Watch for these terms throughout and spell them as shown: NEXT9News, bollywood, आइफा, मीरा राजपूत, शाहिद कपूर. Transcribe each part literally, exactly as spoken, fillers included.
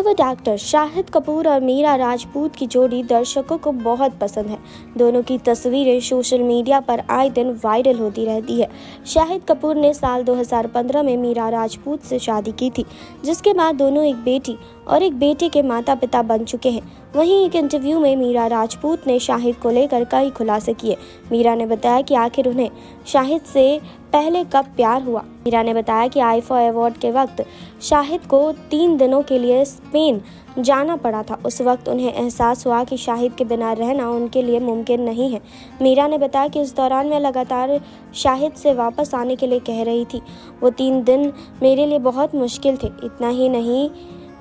Bollywood actor शाहिद कपूर और मीरा राजपूत की जोड़ी दर्शकों को बहुत पसंद है। दोनों की तस्वीरें सोशल मीडिया पर आए दिन वायरल होती रहती है। शाहिद कपूर ने साल दो हज़ार पंद्रह में मीरा राजपूत से शादी की थी, जिसके बाद दोनों एक बेटी और एक बेटे के माता पिता बन चुके हैं। वहीं एक इंटरव्यू में मीरा राजपूत ने शाहिद को लेकर कई खुलासे किए। मीरा ने बताया कि आखिर उन्हें शाहिद से पहले कब प्यार हुआ। मीरा ने बताया कि आइफा अवार्ड के वक्त शाहिद को तीन दिनों के लिए स्पेन जाना पड़ा था। उस वक्त उन्हें एहसास हुआ कि शाहिद के बिना रहना उनके लिए मुमकिन नहीं है। मीरा ने बताया कि उस दौरान मैं लगातार शाहिद से वापस आने के लिए कह रही थी। वो तीन दिन मेरे लिए बहुत मुश्किल थे। इतना ही नहीं,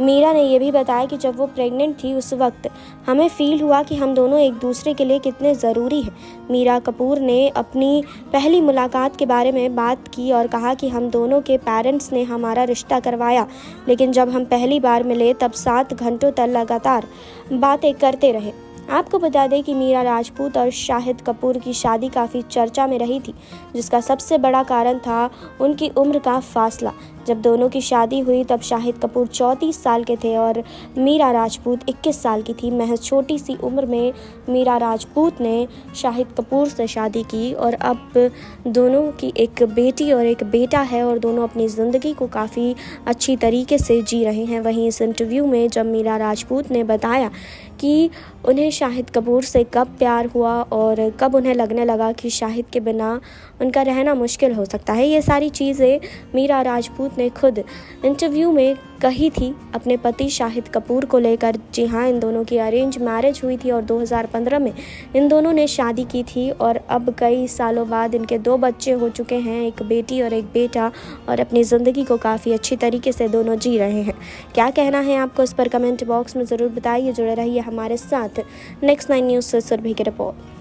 मीरा ने यह भी बताया कि जब वो प्रेग्नेंट थी उस वक्त हमें फील हुआ कि हम दोनों एक दूसरे के लिए कितने ज़रूरी हैं। मीरा कपूर ने अपनी पहली मुलाकात के बारे में बात की और कहा कि हम दोनों के पेरेंट्स ने हमारा रिश्ता करवाया, लेकिन जब हम पहली बार मिले तब सात घंटों तक लगातार बातें करते रहे। आपको बता दें कि मीरा राजपूत और शाहिद कपूर की शादी काफ़ी चर्चा में रही थी, जिसका सबसे बड़ा कारण था उनकी उम्र का फासला। जब दोनों की शादी हुई तब शाहिद कपूर चौंतीस साल के थे और मीरा राजपूत इक्कीस साल की थी। महज छोटी सी उम्र में मीरा राजपूत ने शाहिद कपूर से शादी की और अब दोनों की एक बेटी और एक बेटा है और दोनों अपनी ज़िंदगी को काफ़ी अच्छी तरीके से जी रहे हैं। वहीं इस इंटरव्यू में जब मीरा राजपूत ने बताया कि उन्हें शाहिद कपूर से कब प्यार हुआ और कब उन्हें लगने लगा कि शाहिद के बिना उनका रहना मुश्किल हो सकता है, ये सारी चीज़ें मीरा राजपूत ने खुद इंटरव्यू में कही थी अपने पति शाहिद कपूर को लेकर। जी हाँ, इन दोनों की अरेंज मैरिज हुई थी और दो हज़ार पंद्रह में इन दोनों ने शादी की थी और अब कई सालों बाद इनके दो बच्चे हो चुके हैं, एक बेटी और एक बेटा, और अपनी ज़िंदगी को काफ़ी अच्छी तरीके से दोनों जी रहे हैं। क्या कहना है आपको इस पर कमेंट बॉक्स में ज़रूर बताइए। जुड़े रहिए हमारे साथ नेक्स्ट नाइन न्यूज़ से। सुरभि की रिपोर्ट।